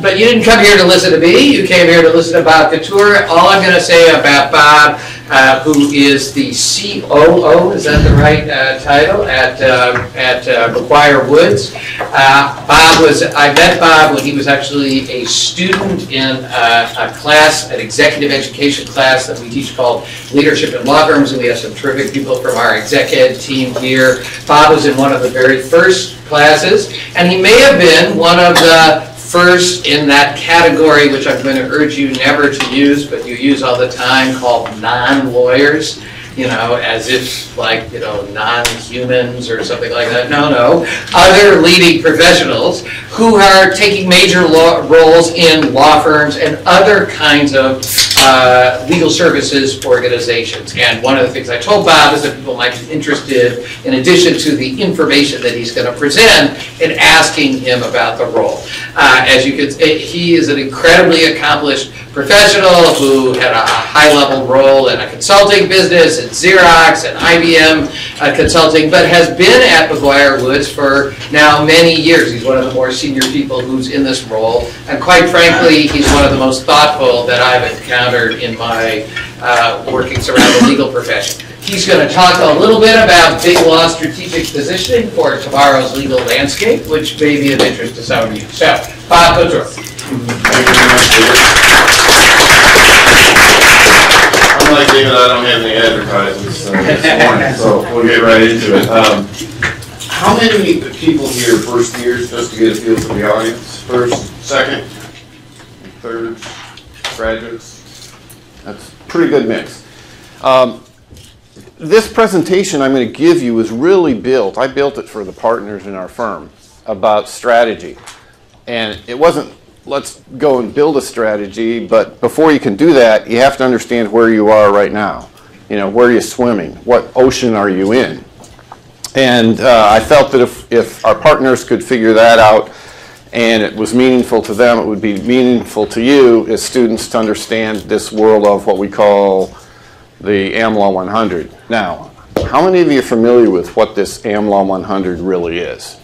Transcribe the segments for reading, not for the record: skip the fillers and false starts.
But you didn't come here to listen to me. You came here to listen to Bob Couture. All I'm going to say about Bob, who is the COO, is that the right title, at McGuire Woods. I met Bob when he was actually a student in a class, an executive education class that we teach called Leadership in Law Firms, and we have some terrific people from our exec ed team here. Bob was in one of the very first classes, and he may have been one of the first in that category, which I'm going to urge you never to use, but you use all the time, called non-lawyers, you know, as if like, you know, non-humans or something like that. No, no. Other leading professionals who are taking major roles in law firms and other kinds of legal services organizations. And one of the things I told Bob is that people might be interested, in addition to the information that he's going to present, in asking him about the role. As you can see, he is an incredibly accomplished professional who had a high-level role in a consulting business, at Xerox, and IBM consulting, but has been at McGuire Woods for now many years. He's one of the more senior people who's in this role, and quite frankly, he's one of the most thoughtful that I've encountered in my workings around the legal profession. He's going to talk a little bit about big law strategic positioning for tomorrow's legal landscape, which may be of interest to some of you. So, Bob Couture. Thank you very much, David. Unlike David, I don't have any advertisements this morning, so we'll get right into it. How many people here first years, just to get a feel for the audience? First, second, third, graduates? That's a pretty good mix. This presentation I'm going to give you is really built, I built it for the partners in our firm about strategy. And it wasn't, let's go and build a strategy, but before you can do that, you have to understand where you are right now. You know, where are you swimming? What ocean are you in? And I felt that if our partners could figure that out and it was meaningful to them, it would be meaningful to you as students to understand this world of what we call the AmLaw 100. Now, how many of you are familiar with what this AmLaw 100 really is?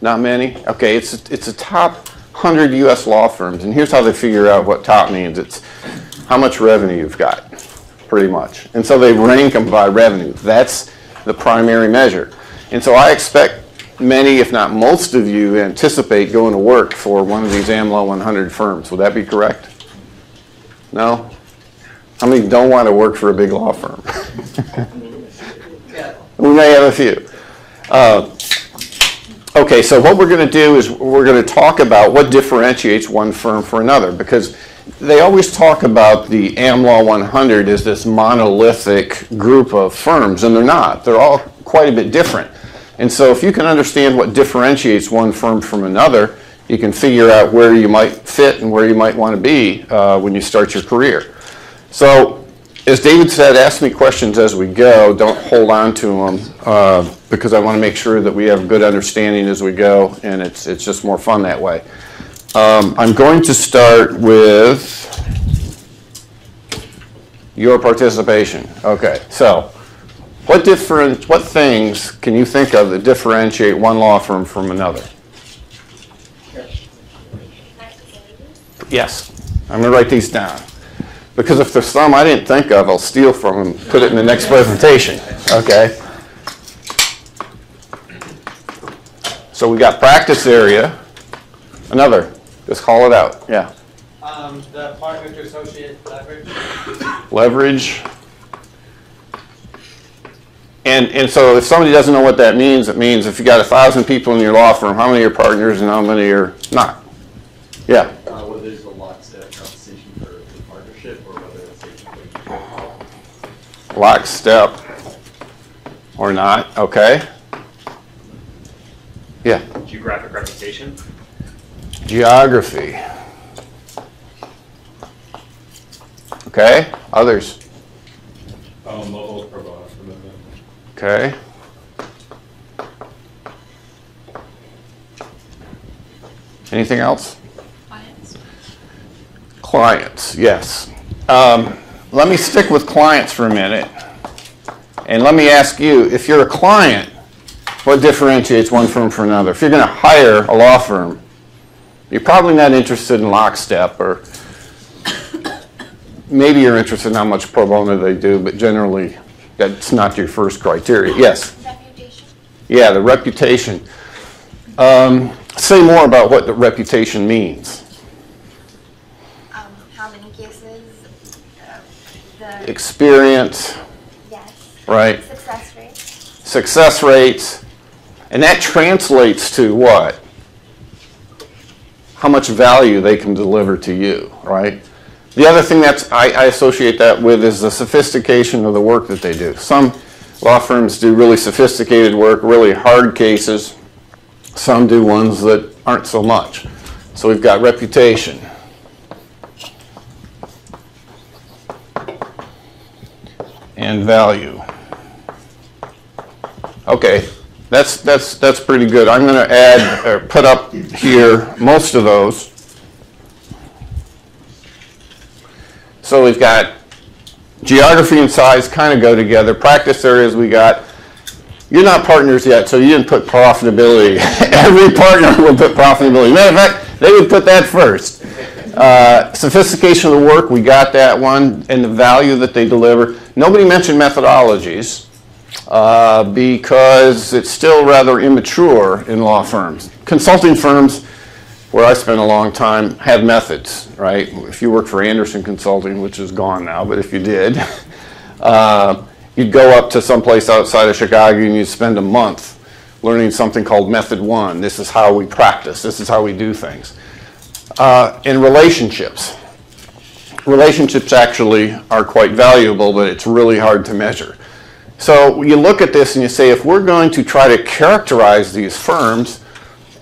Not many? Okay, it's a top 100 US law firms, and here's how they figure out what top means. It's how much revenue you've got, pretty much. And so they rank them by revenue. That's the primary measure. And so I expect many, if not most of you, anticipate going to work for one of these AmLaw 100 firms. Would that be correct? No? How many don't want to work for a big law firm? We may have a few. Okay, so what we're going to do is we're going to talk about what differentiates one firm from another, because they always talk about the AmLaw 100 as this monolithic group of firms, and they're not. They're all quite a bit different. And so if you can understand what differentiates one firm from another, you can figure out where you might fit and where you might want to be when you start your career. So, as David said, ask me questions as we go. Don't hold on to them because I want to make sure that we have a good understanding as we go, and it's just more fun that way. I'm going to start with your participation. Okay, so what things can you think of that differentiate one law firm from another? Yes, I'm going to write these down, because if there's some I didn't think of, I'll steal from them and put it in the next presentation. Okay. So we got practice area. Another. Just call it out. Yeah. The partner to associate leverage. Leverage. And so if somebody doesn't know what that means, it means if you got 1,000 people in your law firm, how many are partners and how many are not? Yeah. Lockstep or not, okay. Yeah. Geographic reputation. Geography. Okay. Others. Mobile provider. Okay. Anything else? Clients. Clients, yes. Let me stick with clients for a minute, and let me ask you, if you're a client, what differentiates one firm from another? If you're going to hire a law firm, You're probably not interested in lockstep, or maybe you're interested in how much pro bono they do, but generally that's not your first criteria. Yes? Reputation. Yeah, the reputation. Say more about what the reputation means. How many cases? The experience. Yes. Right. Success rates. Success rates. And that translates to what? How much value they can deliver to you, right? The other thing that's I associate that with is the sophistication of the work that they do. Some law firms do really sophisticated work, really hard cases. Some do ones that aren't so much. So we've got reputation. And value. Okay, that's pretty good. I'm going to add or put up here most of those. So we've got geography and size kind of go together. Practice areas we got. You're not partners yet, so you didn't put profitability. Every partner will put profitability. Matter of fact, they would put that first. Sophistication of the work, we got that one, and the value that they deliver. Nobody mentioned methodologies because it's still rather immature in law firms. Consulting firms, where I spent a long time, have methods, right? If you work for Anderson Consulting, which is gone now, but if you did, you'd go up to someplace outside of Chicago and you'd spend a month learning something called Method 1. This is how we practice. This is how we do things. And relationships. Relationships actually are quite valuable, but it's really hard to measure. So you look at this and you say, if we're going to try to characterize these firms,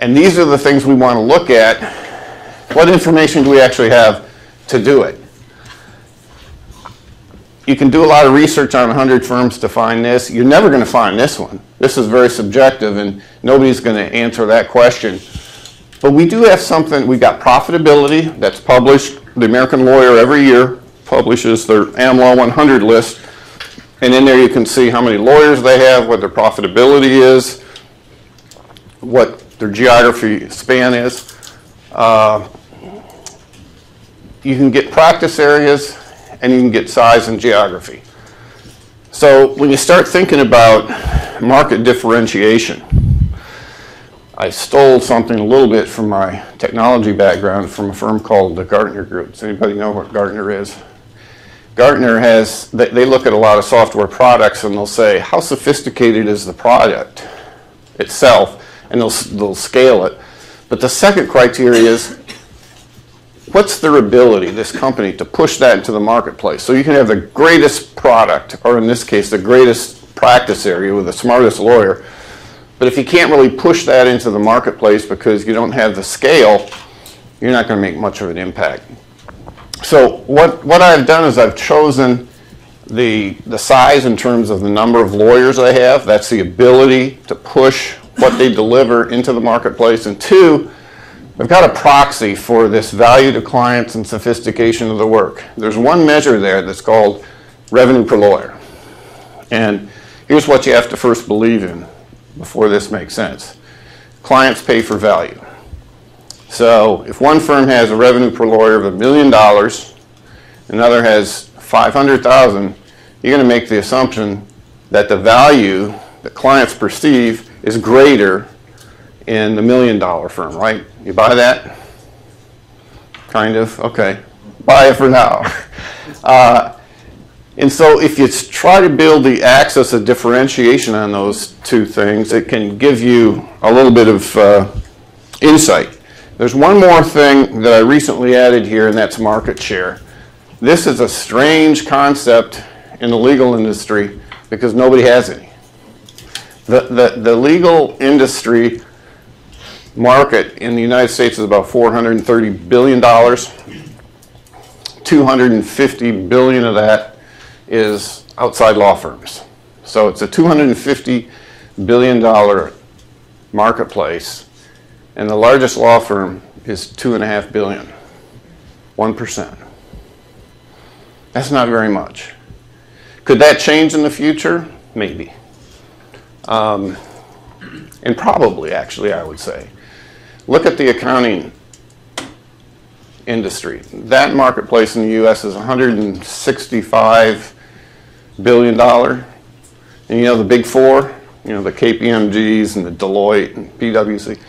and these are the things we want to look at, what information do we actually have to do it? You can do a lot of research on 100 firms to find this. You're never going to find this one. This is very subjective, and nobody's going to answer that question. But we do have something. We've got profitability that's published. The American Lawyer every year publishes their AmLaw 100 list. And in there you can see how many lawyers they have, what their profitability is, what their geography span is. You can get practice areas, and you can get size and geography. So when you start thinking about market differentiation, I stole something a little bit from my technology background from a firm called the Gartner Group. Does anybody know what Gartner is? Gartner has, they look at a lot of software products and they'll say, how sophisticated is the product itself? And they'll scale it. But the second criteria is, what's their ability, this company, to push that into the marketplace? So you can have the greatest product, or in this case, the greatest practice area with the smartest lawyer. But if you can't really push that into the marketplace because you don't have the scale, you're not going to make much of an impact. So what I've done is I've chosen the size in terms of the number of lawyers they have. That's the ability to push what they deliver into the marketplace. And two, I've got a proxy for this value to clients and sophistication of the work. There's one measure there that's called revenue per lawyer. And here's what you have to first believe in before this makes sense. Clients pay for value. So if one firm has a revenue per lawyer of $1 million, another has $500,000, you're going to make the assumption that the value that clients perceive is greater in the $1 million firm, right? You buy that? Kind of, okay. Buy it for now. And so if you try to build the axis of differentiation on those two things, it can give you a little bit of insight. There's one more thing that I recently added here, and that's market share. This is a strange concept in the legal industry because nobody has any. The legal industry market in the United States is about $430 billion. $250 billion of that is outside law firms. So it's a $250 billion marketplace. And the largest law firm is $2.5 billion, 1%. That's not very much. Could that change in the future? Maybe. And probably, actually, I would say. Look at the accounting industry. That marketplace in the U.S. is $165 billion. And you know the big four, you know the KPMGs and the Deloitte and PwC,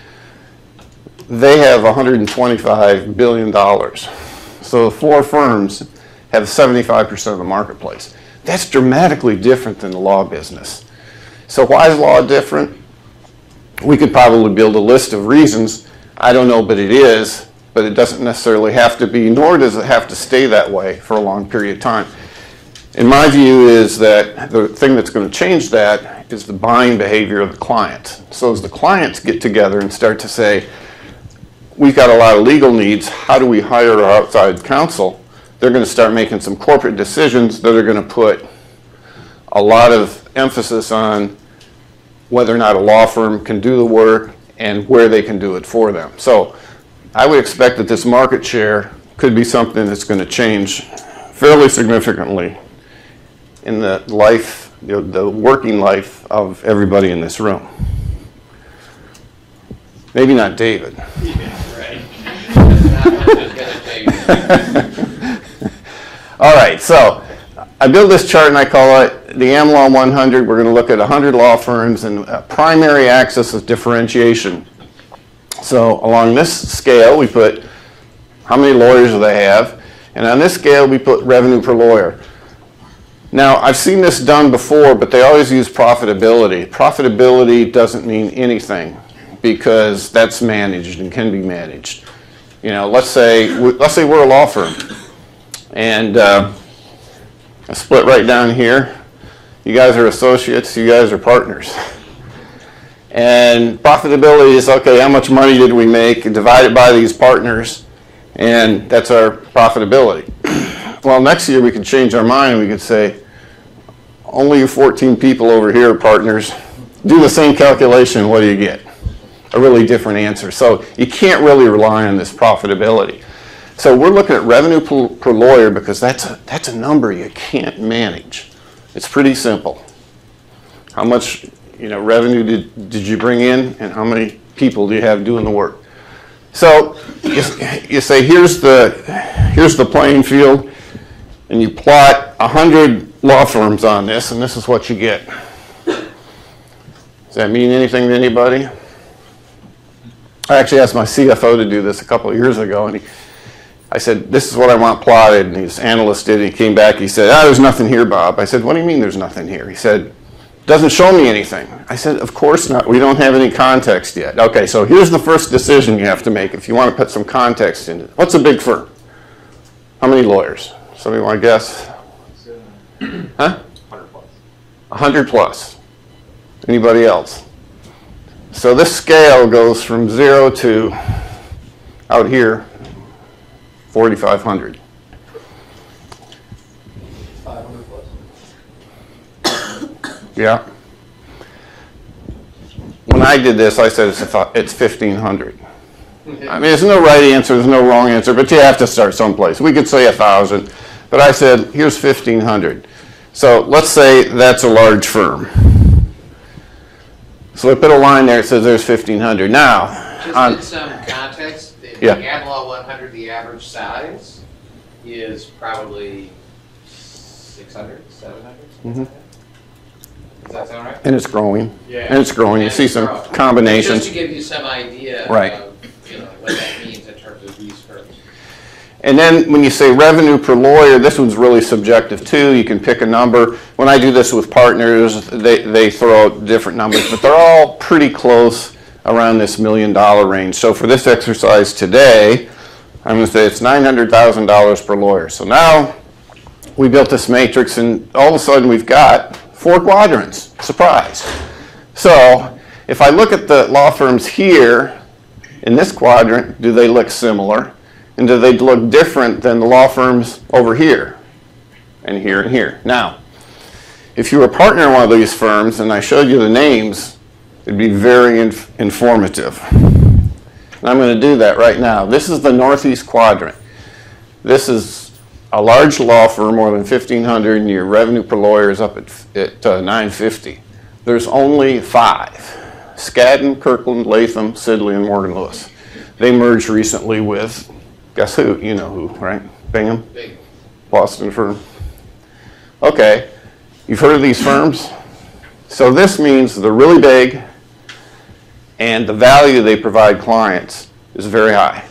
they have $125 billion. So the four firms have 75% of the marketplace. That's dramatically different than the law business. So why is law different? We could probably build a list of reasons. I don't know, but it is. But it doesn't necessarily have to be, nor does it have to stay that way for a long period of time. And my view is that the thing that's going to change that is the buying behavior of the clients. So as the clients get together and start to say, we've got a lot of legal needs, how do we hire our outside counsel? They're going to start making some corporate decisions that are going to put a lot of emphasis on whether or not a law firm can do the work and where they can do it for them. So I would expect that this market share could be something that's going to change fairly significantly in the life, you know, the working life of everybody in this room. Maybe not David. All right, so I built this chart and I call it the AmLaw 100. We're going to look at 100 law firms and a primary axis of differentiation. So along this scale, we put how many lawyers do they have, and on this scale, we put revenue per lawyer. Now, I've seen this done before, but they always use profitability. Profitability doesn't mean anything because that's managed and can be managed. You know, let's say we're a law firm. And I split right down here. You guys are associates, you guys are partners. And profitability is, okay, how much money did we make? Divide it by these partners, and that's our profitability. Well, next year we could change our mind. We could say, only 14 people over here are partners. Do the same calculation, what do you get? A really different answer. So you can't really rely on this profitability. So we're looking at revenue per lawyer because that's a number you can't manage. It's pretty simple. How much, you know, revenue did you bring in, and how many people do you have doing the work? So you say here's the playing field, and you plot 100 law firms on this, and this is what you get. Does that mean anything to anybody? I actually asked my CFO to do this a couple of years ago, and I said, this is what I want plotted, and his analyst did, and he came back, he said, ah, there's nothing here, Bob. I said, what do you mean there's nothing here? He said, doesn't show me anything. I said, of course not, we don't have any context yet. Okay, so here's the first decision you have to make if you want to put some context into it. What's a big firm? How many lawyers? Somebody want to guess? Huh? 100 plus. 100 plus. Anybody else? So this scale goes from 0 to, out here, 4,500. 500 plus. Yeah. When I did this, I said it's 1,500. I mean, there's no right answer, there's no wrong answer, but you have to start someplace. We could say 1,000, but I said, here's 1,500. So let's say that's a large firm. So I put a line there that says there's 1,500. Now, just in some context, yeah. The AmLaw 100, the average size is probably 600, 700. Mm-hmm. Does that sound right? And it's growing. Yeah. And it's growing. You see some combinations. Just to give you some idea of, you know, what that means in terms of these firms. And then when you say revenue per lawyer, this one's really subjective too. You can pick a number. When I do this with partners, they throw out different numbers, but they're all pretty close, around this $1 million range. So for this exercise today, I'm going to say it's $900,000 per lawyer. So now we built this matrix, and all of a sudden we've got four quadrants. Surprise. So if I look at the law firms here in this quadrant, do they look similar? And do they look different than the law firms over here and here and here? Now, if you were a partner in one of these firms and I showed you the names, it'd be very informative. And I'm going to do that right now. This is the Northeast Quadrant. This is a large law firm, more than 1,500, and your revenue per lawyer is up at 950. There's only five: Skadden, Kirkland, Latham, Sidley, and Morgan Lewis. They merged recently with Guess who? You know who, right? Bingham? Bingham. Boston firm. Okay, you've heard of these firms? So this means they're really big and the value they provide clients is very high.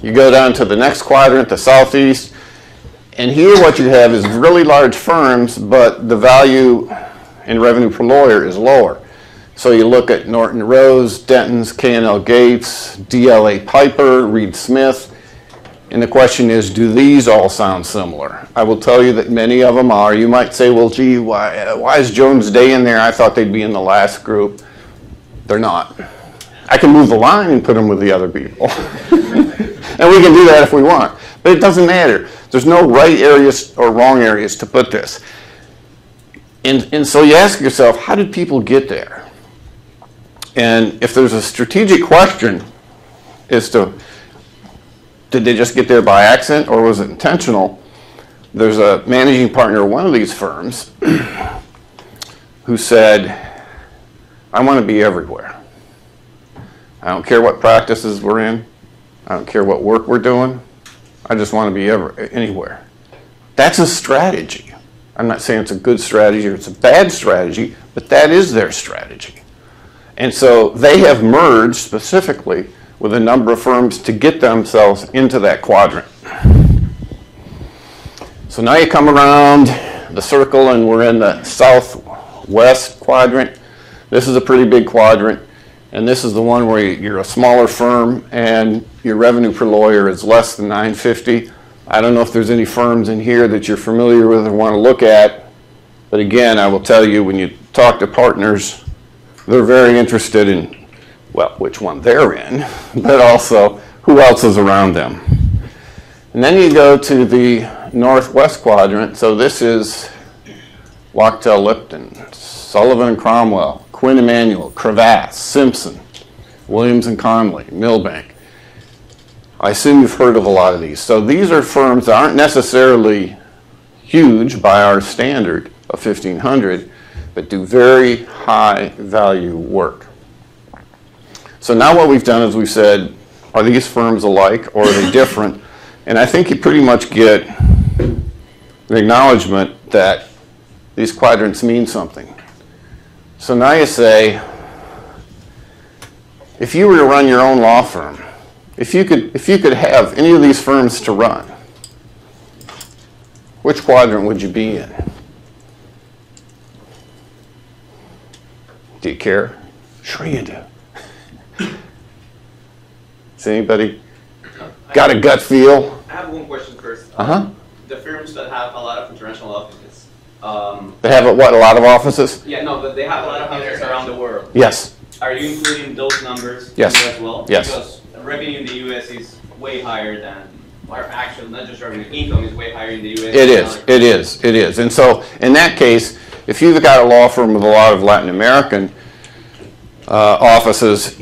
You go down to the next quadrant, the southeast, and here what you have is really large firms, but the value and revenue per lawyer is lower. So you look at Norton Rose, Dentons, K&L Gates, DLA Piper, Reed Smith, and the question is, do these all sound similar? I will tell you that many of them are. You might say, well, gee, why is Jones Day in there? I thought they'd be in the last group. They're not. I can move the line and put them with the other people. And we can do that if we want. But it doesn't matter. There's no right areas or wrong areas to put this. And so you ask yourself, how did people get there? And if there's a strategic question as to, did they just get there by accident or was it intentional? There's a managing partner of one of these firms who said, I want to be everywhere. I don't care what practices we're in. I don't care what work we're doing. I just want to be anywhere. That's a strategy. I'm not saying it's a good strategy or it's a bad strategy, but that is their strategy. And so they have merged specifically with a number of firms to get themselves into that quadrant. So now you come around the circle and we're in the southwest quadrant. This is a pretty big quadrant. And this is the one where you're a smaller firm and your revenue per lawyer is less than $950. I don't know if there's any firms in here that you're familiar with or want to look at. But again, I will tell you, when you talk to partners, they're very interested in, well, which one they're in, but also who else is around them. And then you go to the northwest quadrant. So this is Wachtell Lipton, Sullivan and Cromwell, Quinn Emanuel, Cravath, Simpson, Williams and Connolly, Milbank. I assume you've heard of a lot of these. So these are firms that aren't necessarily huge by our standard of 1,500, but do very high value work. So now what we've done is we've said, are these firms alike or are they different? And I think you pretty much get an acknowledgement that these quadrants mean something. So now you say, if you were to run your own law firm, if you could have any of these firms to run, which quadrant would you be in? Do you care? Sure you do. Has anybody got a gut feel? I have one question first. The firms that have a lot of international offices, they have a lot of offices? Yeah, no, but they have a lot of offices around the world. Yes. Are you including those numbers as well? Yes. Because revenue in the US is way higher than our actual, not just revenue, income is way higher in the US. It is. And so in that case, if you've got a law firm with a lot of Latin American offices,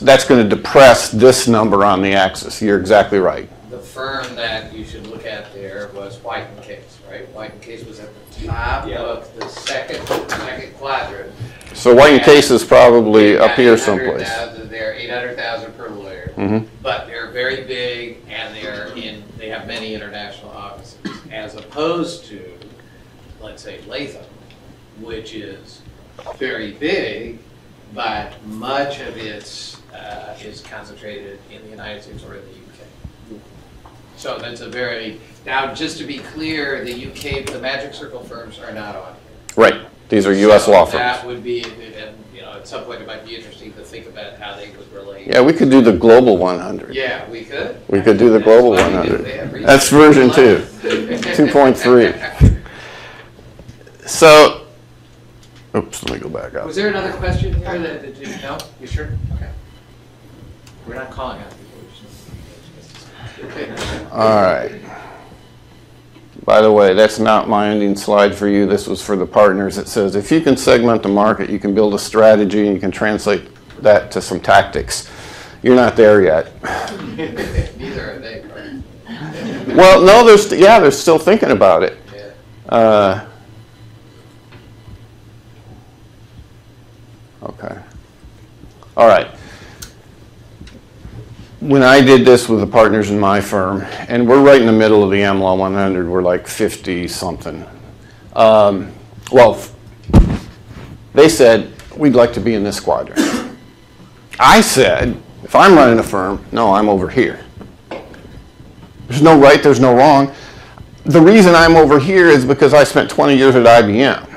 that's going to depress this number on the axis. You're exactly right. The firm that you should look at there was White & Case, right? White & Case was at the top of the second quadrant. So White & Case is probably up here someplace. They're 800,000 per lawyer, but they're very big and they have many international offices, as opposed to, let's say, Latham, which is very big, but much of it is concentrated in the United States or in the UK. So that's a very, now just to be clear, the UK, the Magic Circle firms are not on here. Right, these are US law firms. That would be, and you know, at some point it might be interesting to think about how they would relate. Yeah, we could do the Global 100. Yeah, we could. We could do the Global 100. That's version 2, 2.3. So, oops, let me go back up. Was there another question here that you know? You sure? Okay. We're not calling out people. All right. By the way, that's not my ending slide for you. This was for the partners. It says, if you can segment the market, you can build a strategy, and you can translate that to some tactics. You're not there yet. Neither are they. Well, no, they're still thinking about it. Yeah. Okay. All right. when I did this with the partners in my firm, and we're right in the middle of the AmLaw 100, we're like 50-something. Well, they said, we'd like to be in this squadron. I said, if I'm running a firm, no, I'm over here. There's no right, there's no wrong. The reason I'm over here is because I spent 20 years at IBM.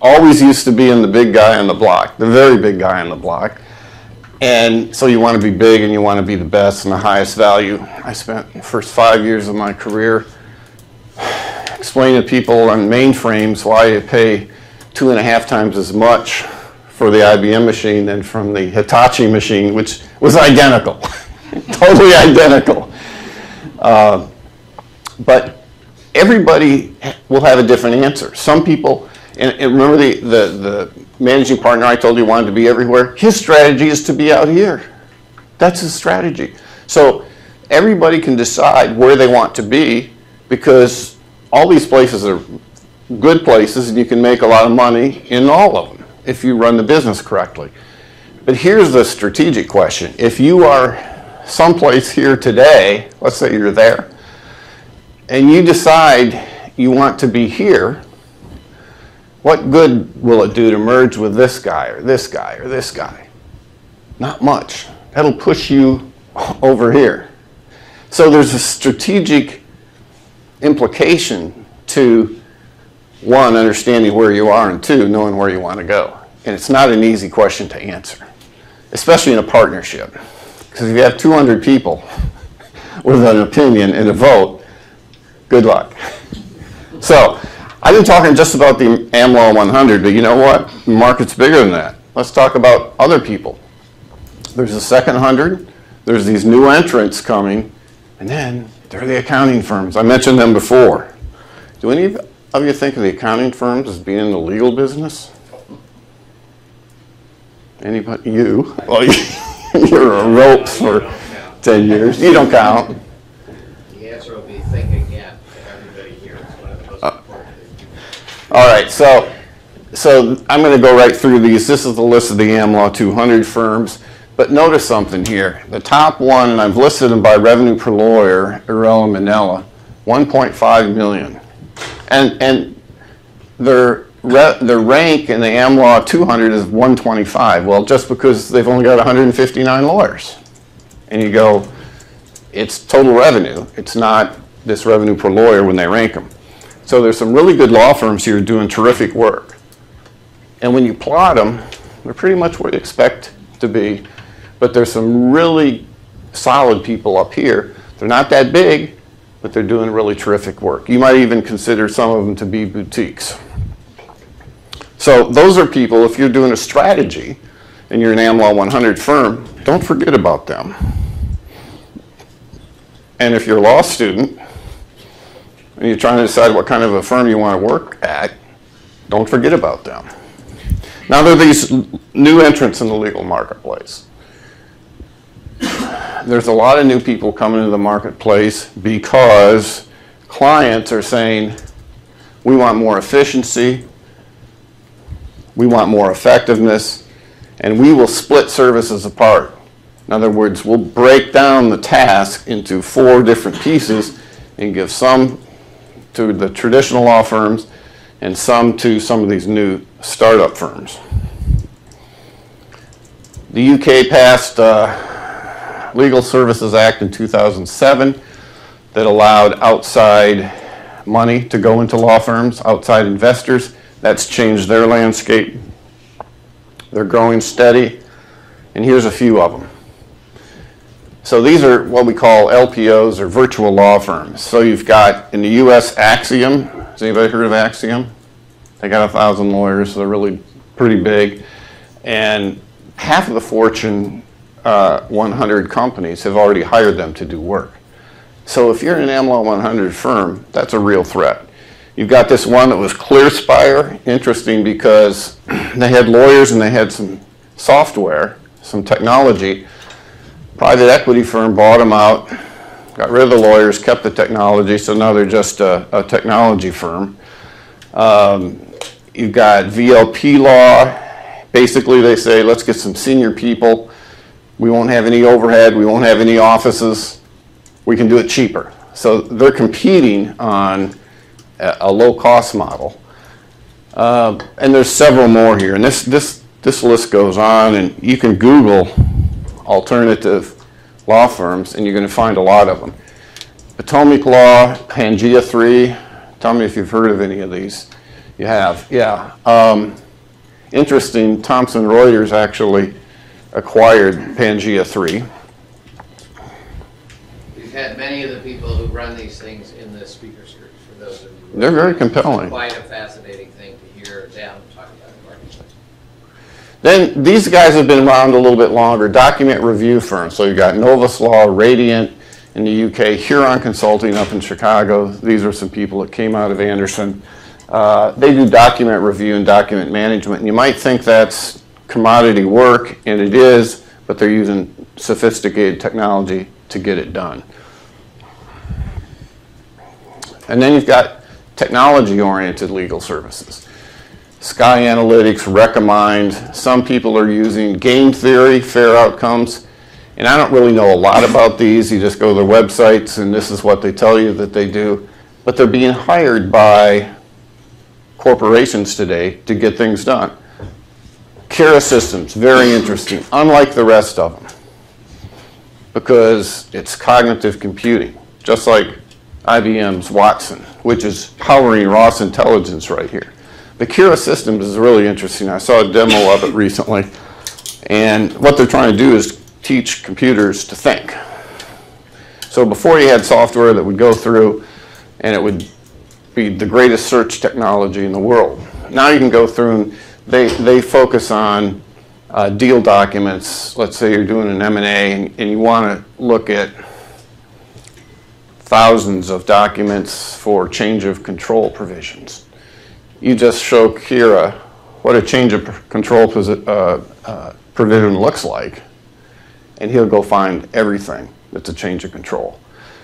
Always used to be in the big guy on the block, the very big guy on the block. And so you want to be big and you want to be the best and the highest value. I spent the first 5 years of my career explaining to people on mainframes why you pay 2.5 times as much for the IBM machine than from the Hitachi machine, which was identical, totally identical. But everybody will have a different answer. Some people, and remember the managing partner I told you wanted to be everywhere? His strategy is to be out here. That's his strategy. So everybody can decide where they want to be because all these places are good places and you can make a lot of money in all of them if you run the business correctly. But here's the strategic question. If you are someplace here today, let's say you're there, and you decide you want to be here, what good will it do to merge with this guy or this guy or this guy? Not much. That'll push you over here. So there's a strategic implication to, one, understanding where you are, and two, knowing where you want to go. And it's not an easy question to answer, especially in a partnership. Because if you have 200 people with an opinion and a vote, good luck. So I've been talking just about the AmLaw 100, but you know what? The market's bigger than that. Let's talk about other people. There's a second 100. There's these new entrants coming. And then there are the accounting firms. I mentioned them before. Do any of you think of the accounting firms as being in the legal business? Anybody? You? Well, you're a rope for 10 years. You don't count. The answer will be think again. Everybody here is one of the most important things. All right, so I'm going to go right through these. This is the list of the AmLaw 200 firms. But notice something here. The top one, and I've listed them by revenue per lawyer, Irella Minella, $1.5 million. And their rank in the AmLaw 200 is 125. Well, just because they've only got 159 lawyers. And you go, it's total revenue. It's not this revenue per lawyer when they rank them. So there's some really good law firms here doing terrific work. And when you plot them, they're pretty much what you expect to be. But there's some really solid people up here. They're not that big, but they're doing really terrific work. You might even consider some of them to be boutiques. So those are people, if you're doing a strategy and you're an AmLaw 100 firm, don't forget about them. And if you're a law student and you're trying to decide what kind of a firm you want to work at, don't forget about them. Now there are these new entrants in the legal marketplace. There's a lot of new people coming into the marketplace because clients are saying, we want more efficiency, we want more effectiveness, and we will split services apart. In other words, we'll break down the task into 4 different pieces and give some to the traditional law firms and some to some of these new startup firms. The UK passed Legal Services Act in 2007 that allowed outside money to go into law firms, outside investors. That's changed their landscape. They're growing steady. And here's a few of them. So these are what we call LPOs or virtual law firms. So you've got in the US Axiom. Has anybody heard of Axiom? They got 1,000 lawyers, so they're really pretty big. And half of the Fortune 100 companies have already hired them to do work. So if you're an AmLaw 100 firm, that's a real threat. You've got this one that was ClearSpire, interesting because they had lawyers and they had some software, some technology. Private equity firm bought them out, got rid of the lawyers, kept the technology, so now they're just a technology firm. You've got VLP law. Basically they say, let's get some senior people We won't have any overhead. We won't have any offices. We can do it cheaper. So they're competing on a low-cost model. And there's several more here. And this list goes on. And you can Google alternative law firms, and you're going to find a lot of them. Atomic Law, Pangea Three. Tell me if you've heard of any of these. You have, yeah. Interesting, Thomson Reuters actually acquired Pangea Three. We've had many of the people who run these things in the speakers group, for those of you. They're very compelling. It's quite a fascinating thing to hear them talk about the marketplace. Then these guys have been around a little bit longer. Document review firms. So you've got Novus Law, Radiant in the UK, Huron Consulting up in Chicago. These are some people that came out of Anderson. They do document review and document management. And you might think that's commodity work, and it is, but they're using sophisticated technology to get it done. And then you've got technology-oriented legal services. Sky Analytics, Recomind. Some people are using game theory, fair outcomes. And I don't really know a lot about these. You just go to their websites, and this is what they tell you that they do. But they're being hired by corporations today to get things done. Kira Systems, very interesting, unlike the rest of them, because it's cognitive computing, just like IBM's Watson, which is powering Ross Intelligence right here. But Kira Systems is really interesting. I saw a demo of it recently, and what they're trying to do is teach computers to think. So before you had software that would go through and it would be the greatest search technology in the world. Now you can go through and they focus on deal documents. Let's say you're doing an M&A and you want to look at thousands of documents for change of control provisions. You just show Kira what a change of control provision looks like, and he'll go find everything that's a change of control.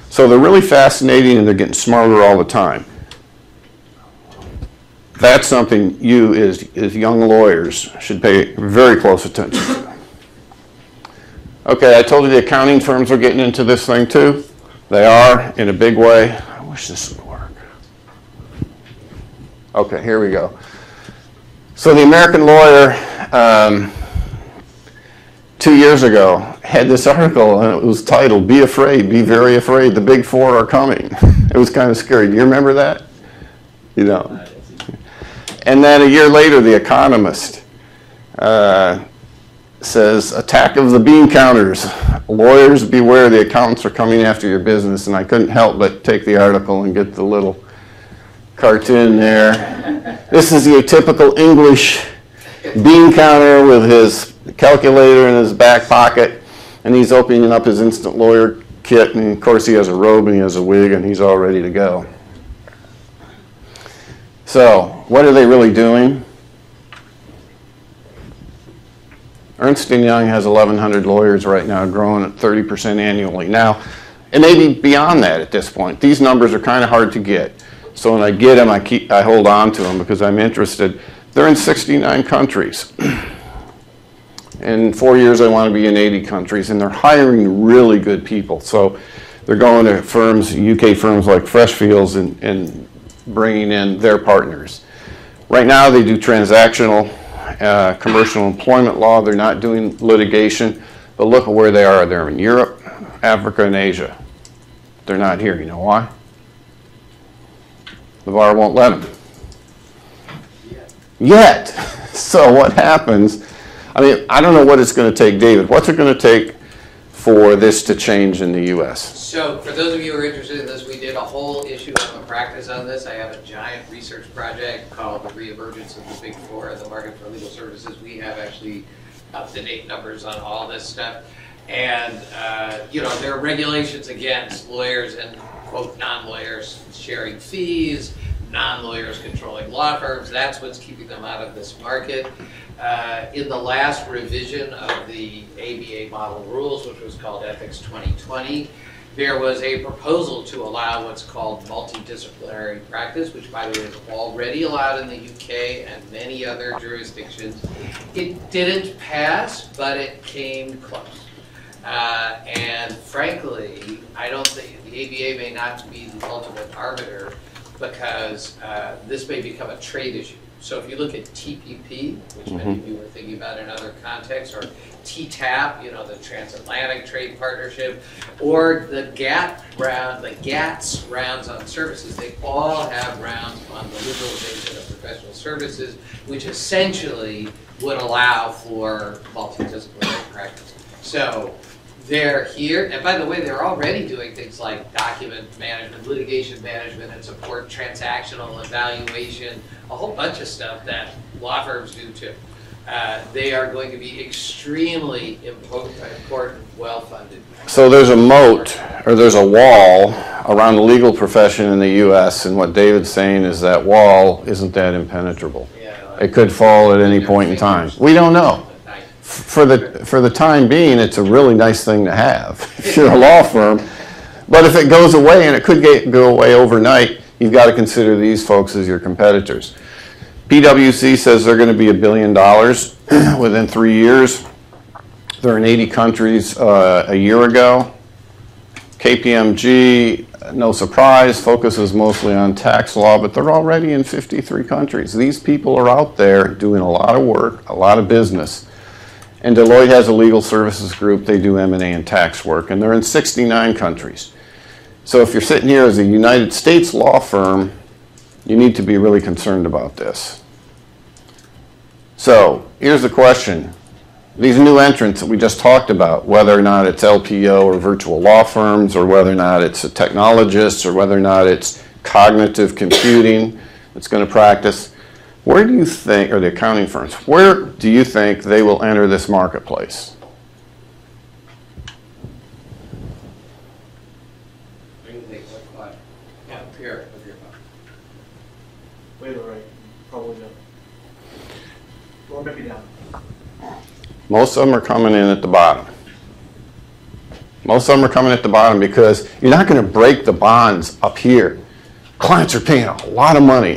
So they're really fascinating, and they're getting smarter all the time. That's something you, as young lawyers, should pay very close attention to. Okay, I told you the accounting firms are getting into this thing too. They are, in a big way. I wish this would work. Okay, here we go. So the American Lawyer, 2 years ago, had this article, and it was titled, "Be Afraid, Be Very Afraid, the Big Four Are Coming." It was kind of scary. Do you remember that? You know. And then a year later, The Economist says, "Attack of the bean counters. Lawyers, beware, the accountants are coming after your business." And I couldn't help but take the article and get the little cartoon there. This is your typical English bean counter with his calculator in his back pocket. And he's opening up his instant lawyer kit. And, of course, he has a robe and he has a wig, and he's all ready to go. So, what are they really doing? Ernst & Young has 1,100 lawyers right now, growing at 30% annually. Now, and maybe beyond that at this point. These numbers are kind of hard to get. So when I get them, I hold on to them because I'm interested. They're in 69 countries. In 4 years, I want to be in 80 countries. And they're hiring really good people. So they're going to firms, UK firms like Freshfields and bringing in their partners. Right now they do transactional commercial employment law. They're not doing litigation, but look at where they are. They're in Europe, Africa, and Asia. They're not here. You know why? The bar won't let them. Yet. So what happens? I mean, I don't know what it's going to take, David. What's it going to take for this to change in the U.S.? So for those of you who are interested in this, we did a whole issue on the practice on this. I have a giant research project called The Reemergence of the Big Four and the Market for Legal Services. We have actually up-to-date numbers on all this stuff. And, you know, there are regulations against lawyers and, quote, non-lawyers sharing fees, non-lawyers controlling law firms. That's what's keeping them out of this market. In the last revision of the ABA model rules, which was called Ethics 2020, there was a proposal to allow what's called multidisciplinary practice, which, by the way, is already allowed in the UK and many other jurisdictions. It didn't pass, but it came close. And frankly, I don't think the ABA may not be the ultimate arbiter, because this may become a trade issue. So if you look at TPP, which many of you were thinking about in other contexts, or TTAP, you know, the Transatlantic Trade Partnership, or the GATT round, the GATT's rounds on services, they all have rounds on the liberalization of professional services, which essentially would allow for multidisciplinary practice. So they're here, and by the way, they're already doing things like document management, litigation management, and support transactional evaluation, a whole bunch of stuff that law firms do too. They are going to be extremely important, well-funded. So there's a moat, or there's a wall around the legal profession in the U.S., and what David's saying is that wall isn't that impenetrable. Yeah, it could fall at any point in time. We don't know. For the time being, it's a really nice thing to have if you're a law firm. But if it goes away, and it could go away overnight, you've got to consider these folks as your competitors. PwC says they're going to be $1 billion within 3 years. They're in 80 countries a year ago. KPMG, no surprise, focuses mostly on tax law, but they're already in 53 countries. These people are out there doing a lot of work, a lot of business. And Deloitte has a legal services group. They do M&A and tax work, and they're in 69 countries. So if you're sitting here as a United States law firm, you need to be really concerned about this. So here's the question. These new entrants that we just talked about, whether or not it's LPO or virtual law firms, or whether or not it's a technologist, or whether or not it's cognitive computing that's going to practice, where do you think, or the accounting firms, where do you think they will enter this marketplace? Way to the right, probably down. Or maybe down. Most of them are coming in at the bottom. Most of them are coming at the bottom because you're not going to break the bonds up here. Clients are paying a lot of money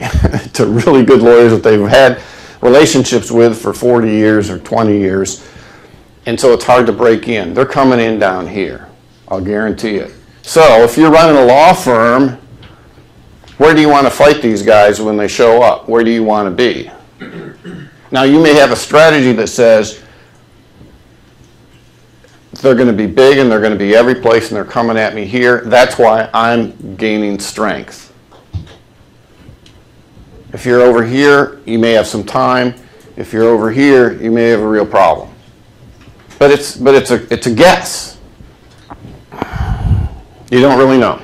to really good lawyers that they've had relationships with for 40 years or 20 years. And so it's hard to break in. They're coming in down here. I'll guarantee it. So if you're running a law firm, where do you want to fight these guys when they show up? Where do you want to be? Now, you may have a strategy that says they're going to be big and they're going to be every place and they're coming at me here. That's why I'm gaining strength. If you're over here, you may have some time. If you're over here, you may have a real problem. But it's a guess. You don't really know.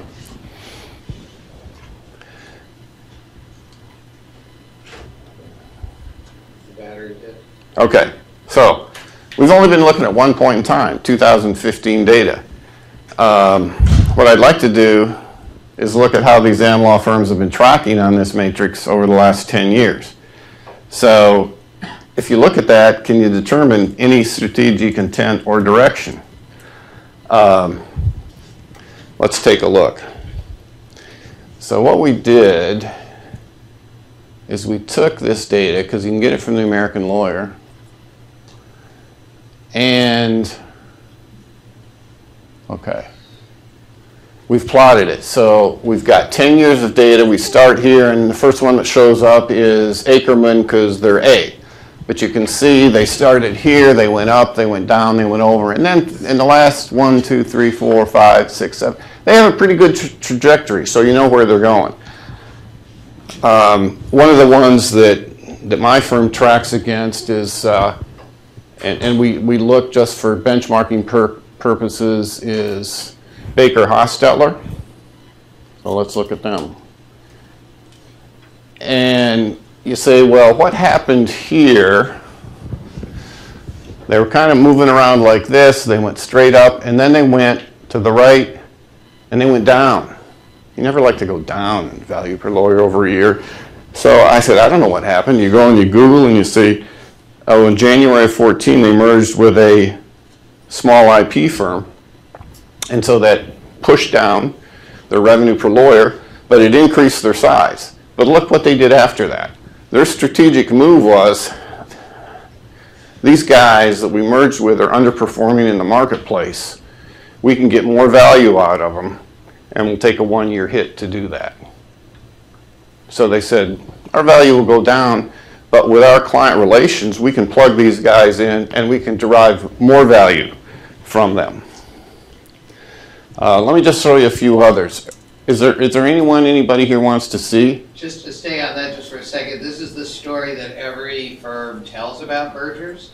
Okay, so we've only been looking at one point in time, 2015 data. What I'd like to do is look at how these AmLaw firms have been tracking on this matrix over the last 10 years. So if you look at that, can you determine any strategic intent or direction? Let's take a look. So what we did is we took this data, because you can get it from the American Lawyer, and okay. We've plotted it. So we've got 10 years of data. We start here, and the first one that shows up is Akerman because they're A. But you can see they started here, they went up, they went down, they went over. And then in the last 1, 2, 3, 4, 5, 6, 7, they have a pretty good trajectory, so you know where they're going. One of the ones that my firm tracks against is, and we look just for benchmarking purposes, is Baker Hostetler. So let's look at them. And you say, well, what happened here? They were kind of moving around like this. They went straight up, and then they went to the right, and they went down. You never like to go down in value per lawyer over a year. So I said, I don't know what happened. You go and you Google, and you see, oh, in January of 14, they merged with a small IP firm. And so that pushed down their revenue per lawyer, but it increased their size. But look what they did after that. Their strategic move was these guys that we merged with are underperforming in the marketplace. We can get more value out of them, and we'll take a one-year hit to do that. So they said, our value will go down, but with our client relations, we can plug these guys in, and we can derive more value from them. Let me just show you a few others. Is there anybody here wants to see? Just to stay on that just for a second, this is the story that every firm tells about mergers.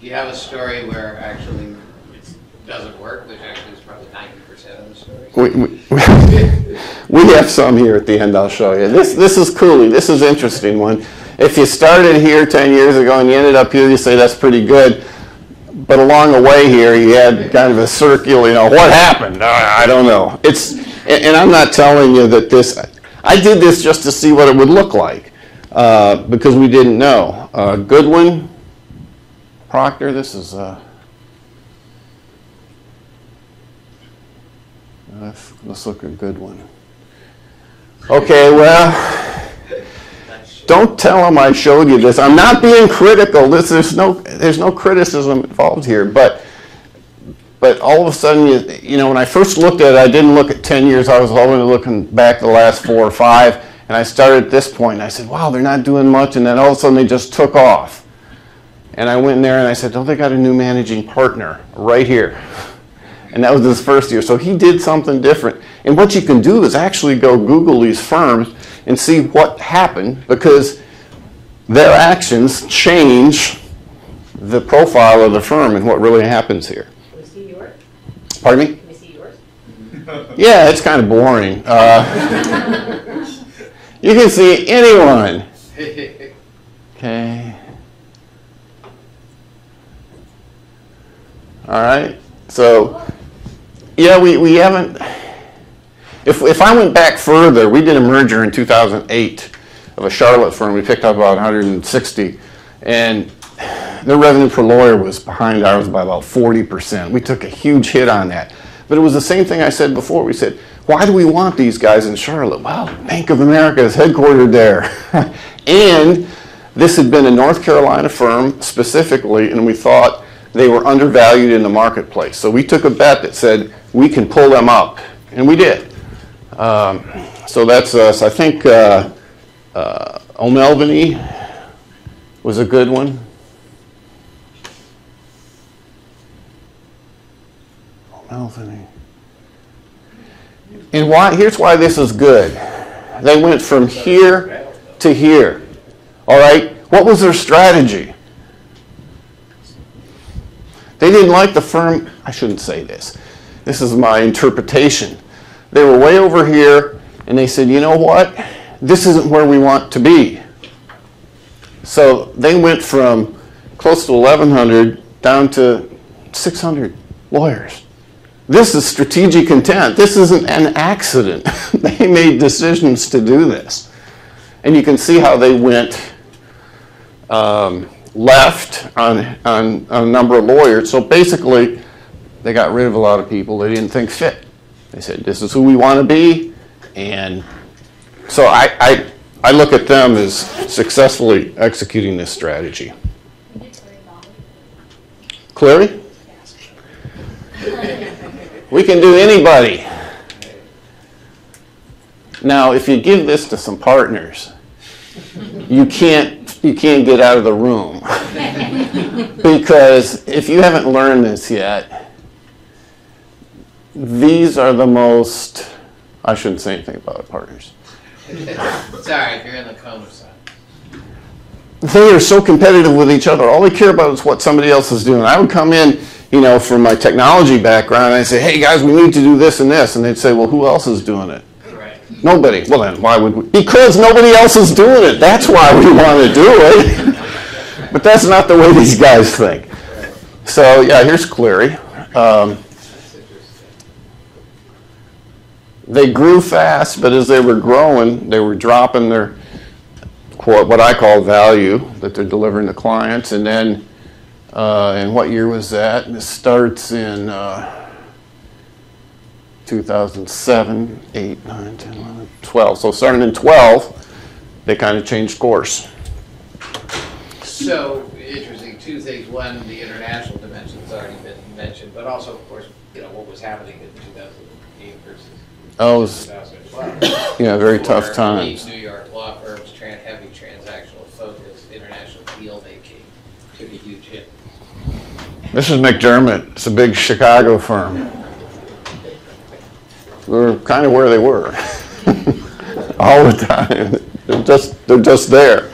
You have a story where actually it doesn't work, which actually is probably 90% of the story. We have some here at the end I'll show you. This is Cooley. This is an interesting one. If you started here 10 years ago and you ended up here, you say that's pretty good. But along the way here, you had kind of a circular, you know, what happened? I don't know. And I'm not telling you that this, I did this just to see what it would look like because we didn't know. Goodwin, Proctor, this is, let's look at Goodwin. Okay, well, don't tell them I showed you this. I'm not being critical. There's no criticism involved here, but all of a sudden, you know, when I first looked at it, I didn't look at 10 years. I was only looking back the last 4 or 5, and I started at this point, and I said, wow, they're not doing much, and then all of a sudden they just took off. And I went in there, and I said, don't they got a new managing partner right here? And that was his first year. So he did something different. And what you can do is actually go Google these firms and see what happened, because their actions change the profile of the firm and what really happens here. Pardon me? Can we see yours? Yeah, it's kind of boring. You can see anyone. Okay. All right. So, yeah, we haven't. If I went back further, we did a merger in 2008 of a Charlotte firm. We picked up about 160, and their revenue per lawyer was behind ours by about 40%. We took a huge hit on that. But it was the same thing I said before. We said, why do we want these guys in Charlotte? Well, Bank of America is headquartered there. And this had been a North Carolina firm specifically, and we thought they were undervalued in the marketplace. So we took a bet that said, we can pull them up. And we did. So that's us. I think O'Melveny was a good one. And why? Here's why this is good. They went from here to here. All right? What was their strategy? They didn't like the firm. I shouldn't say this. This is my interpretation. They were way over here, and they said, you know what? This isn't where we want to be. So they went from close to 1,100 down to 600 lawyers. This is strategic intent. This isn't an accident. They made decisions to do this. And you can see how they went left on a number of lawyers. So basically, they got rid of a lot of people they didn't think fit. They said, this is who we want to be. And so I look at them as successfully executing this strategy. Clary? We can do anybody. Now, if you give this to some partners, you can't get out of the room. Because if you haven't learned this yet, these are the most, I shouldn't say anything about it, partners. Sorry, if you're in the coma side. They are so competitive with each other. All they care about is what somebody else is doing. I would come in, you know, from my technology background, I say, hey guys, we need to do this and this. And they'd say, well, who else is doing it? Right. Nobody. Well, then why would we? Because nobody else is doing it. That's why we want to do it. But that's not the way these guys think. So, yeah, here's Cleary. They grew fast, but as they were growing, they were dropping their, quote, what I call value that they're delivering to clients. And then, and what year was that? And it starts in 2007, 8, 9, 10, 11, 12. So starting in 12, they kind of changed course. So interesting. two things. One, the international dimension has already been mentioned, but also, of course, you know, what was happening in 2008 versus 2012. Yeah, very tough times. New York law firms, heavy transactional focus, international deal making took a huge hit. This is McDermott. It's a big Chicago firm. We're kind of where they were all the time. They're just there.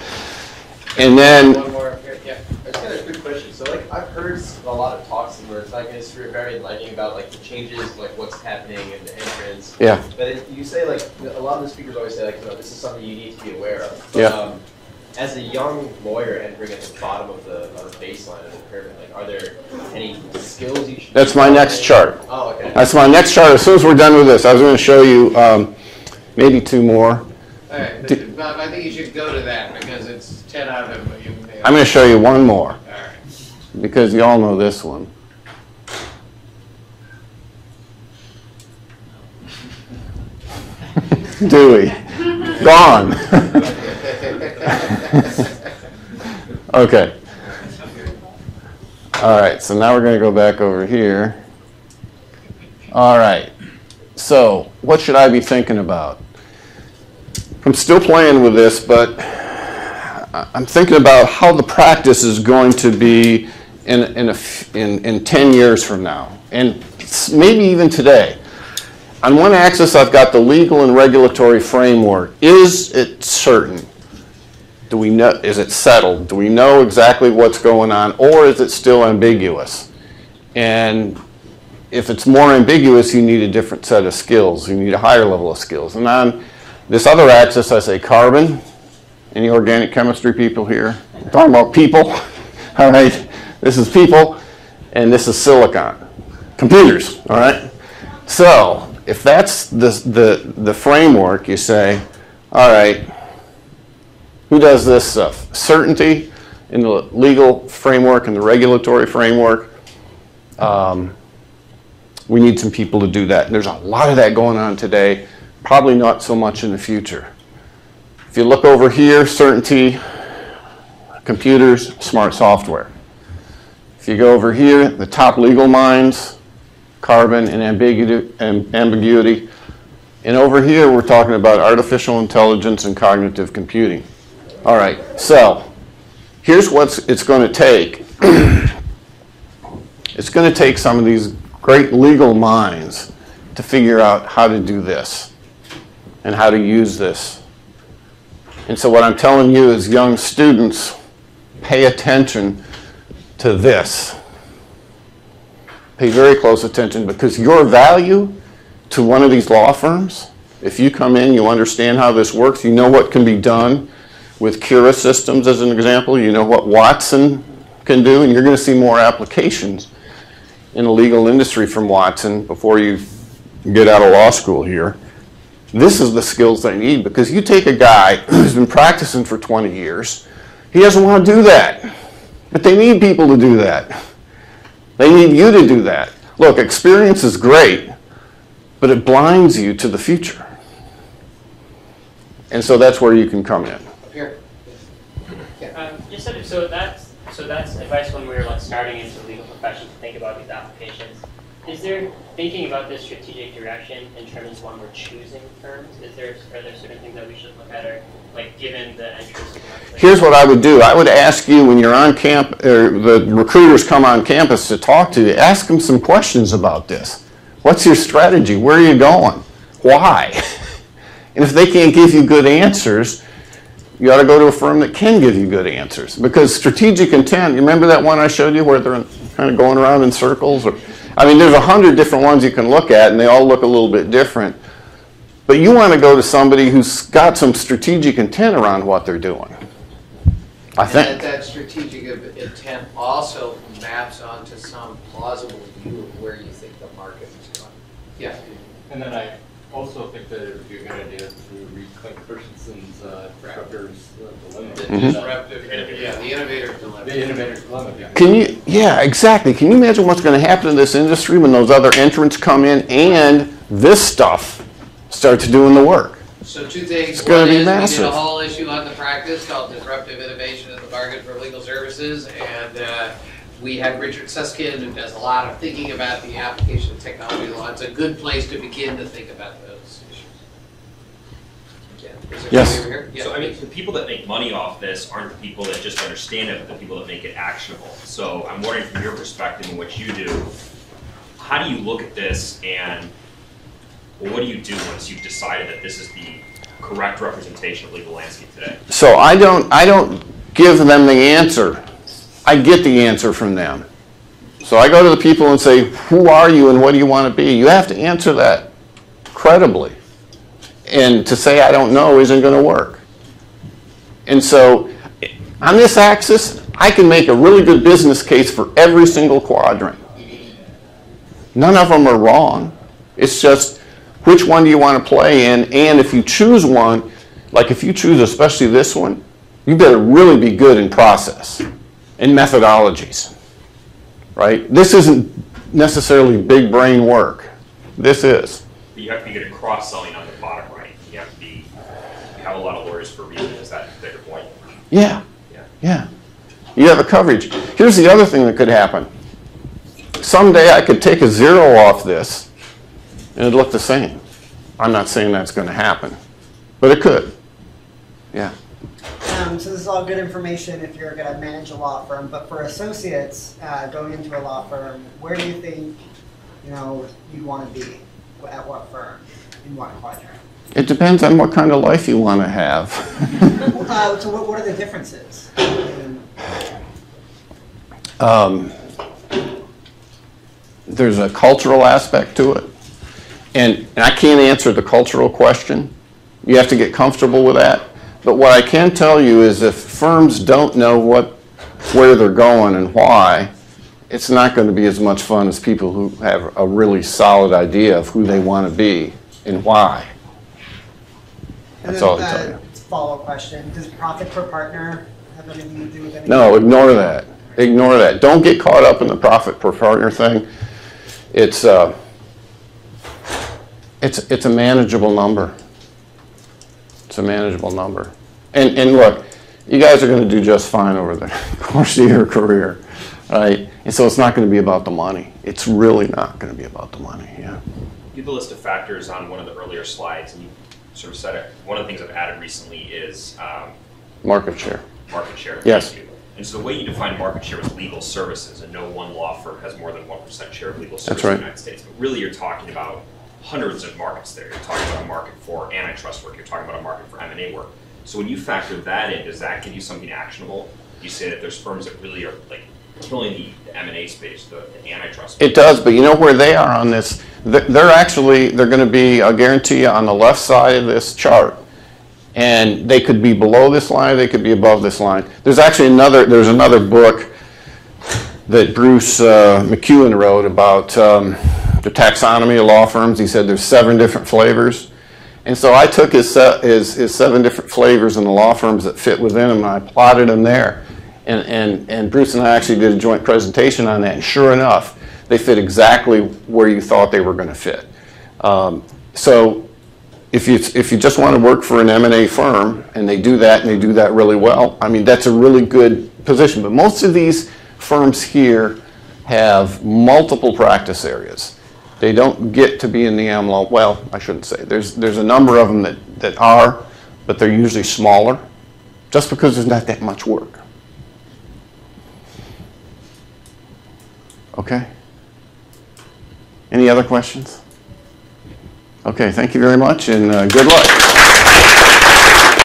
And then one more up here. Yeah, I just got a quick question. So like I've heard a lot of talks where it's like an history of very enlightening about like the changes, like what's happening and the entrance. Yeah. But you say like a lot of the speakers always say like, no, this is something you need to be aware of. But, yeah. As a young lawyer entering at the bottom of the baseline of the pyramid, like, are there any skills you should? That's my next chart. Oh, okay. That's my next chart. As soon as we're done with this, I was going to show you maybe two more. All right, Bob, I think you should go to that because it's 10 out of them. I'm going to show you one more. All right. Because you all know this one. Dewey. Gone. Okay. All right, so now we're going to go back over here. All right. So what should I be thinking about? I'm still playing with this, but I'm thinking about how the practice is going to be in 10 years from now, and maybe even today. On one axis, I've got the legal and regulatory framework. Is it certain? Do we know? Is it settled? Do we know exactly what's going on, or is it still ambiguous? And if it's more ambiguous, you need a different set of skills. You need a higher level of skills. And on this other axis, I say carbon. Any organic chemistry people here? I'm talking about people. All right. This is people, and this is silicon. Computers. All right. So if that's the framework, you say, all right, who does this stuff? Certainty in the legal framework and the regulatory framework. We need some people to do that. And there's a lot of that going on today. Probably not so much in the future. If you look over here, certainty, computers, smart software. If you go over here, the top legal minds, carbon and ambiguity. And over here, we're talking about artificial intelligence and cognitive computing. All right, so here's what it's going to take. It's going to take some of these great legal minds to figure out how to do this and how to use this. And so what I'm telling you is, young students, pay attention to this. Pay very close attention, because your value to one of these law firms, if you come in, you understand how this works, you know what can be done with Kira Systems as an example, you know what Watson can do, and you're going to see more applications in the legal industry from Watson before you get out of law school here. This is the skills they need, because you take a guy who's been practicing for 20 years, he doesn't want to do that. But they need people to do that. They need you to do that. Look, experience is great, but it blinds you to the future. And so that's where you can come in. Up here. Yeah. So that's advice when we were like starting into the legal profession to think about these applications. Is there thinking about this strategic direction in terms of when we're choosing firms? Are there certain things that we should look at, or like given the interest? Here's what I would do. I would ask you, when you're on camp, or the recruiters come on campus to talk to you, ask them some questions about this. What's your strategy? Where are you going? Why? And if they can't give you good answers, you ought to go to a firm that can give you good answers. Because strategic intent, you remember that one I showed you where they're kind of going around in circles? Or, I mean, there's 100 different ones you can look at, and they all look a little bit different. But you want to go to somebody who's got some strategic intent around what they're doing, I think. And that strategic intent also maps onto some plausible view of where you think the market is going. Yeah. And then I also think that it would be a good idea to read Clint Christensen's Disruptor's Dilemma. The Innovator's Dilemma. The Innovator's Dilemma, yeah. Yeah, exactly. Can you imagine what's going to happen in this industry when those other entrants come in and this stuff starts doing the work? So two things. It's going to be massive. We did a whole issue on the practice called Disruptive Innovation in the Market for Legal Services, and we had Richard Susskind, who does a lot of thinking about the application of technology law. It's a good place to begin to think about those issues. Yeah. Yes. Over here? Yeah. So I mean, the people that make money off this aren't the people that just understand it, but the people that make it actionable. So I'm wondering, from your perspective and what you do, how do you look at this, and what do you do once you've decided that this is the correct representation of legal landscape today? So I don't give them the answer. I get the answer from them. So I go to the people and say, who are you and what do you want to be? You have to answer that credibly. And to say I don't know isn't going to work. And so on this axis, I can make a really good business case for every single quadrant. None of them are wrong. It's just which one do you want to play in, and if you choose one, like if you choose especially this one, you better really be good in process and methodologies, right? This isn't necessarily big brain work. This is. But you have to be good at cross-selling on the bottom right. You have to be, you have a lot of lawyers for reading. Is that a bigger point? Yeah. Yeah. Yeah. You have a coverage. Here's the other thing that could happen. Someday I could take a zero off this, and it'd look the same. I'm not saying that's going to happen, but it could. Yeah. So this is all good information if you're going to manage a law firm. But for associates going into a law firm, where do you think you want to be? At what firm? In what quadrant? It depends on what kind of life you want to have. So what are the differences? There's a cultural aspect to it. And I can't answer the cultural question. You have to get comfortable with that. But what I can tell you is if firms don't know where they're going and why, it's not going to be as much fun as people who have a really solid idea of who they want to be and why. That's all I tell you. Follow-up question. Does profit per partner have anything to do with anything? No, ignore that. Ignore that. Don't get caught up in the profit per partner thing. It's a manageable number. It's a manageable number. And look, you guys are going to do just fine over the course of your career, right? And so it's not going to be about the money. It's really not going to be about the money, yeah. You have a list of factors on one of the earlier slides, and you sort of said it. One of the things I've added recently is market share. Market share. Yes. And so the way you define market share is legal services, and no one law firm has more than 1% share of legal services in the United States. But really you're talking about hundreds of markets there. You're talking about a market for antitrust work. You're talking about a market for M&A work. So when you factor that in, does that give you something actionable? You say that there's firms that really are like killing the M&A space, the antitrust space. It does, but you know where they are on this? They're going to be, I guarantee you, on the left side of this chart. And they could be below this line, they could be above this line. There's actually another book that Bruce McEwen wrote about the taxonomy of law firms. He said there's 7 different flavors. And so I took his 7 different flavors and the law firms that fit within them, and I plotted them there. And Bruce and I actually did a joint presentation on that. And sure enough, they fit exactly where you thought they were going to fit. So if you just want to work for an M&A firm, and they do that, and they do that really well, I mean, that's a really good position. But most of these firms here have multiple practice areas. They don't get to be in the AmLaw. Well, I shouldn't say. There's a number of them that are, but they're usually smaller, just because there's not that much work. Okay. Any other questions? Okay. Thank you very much, and good luck.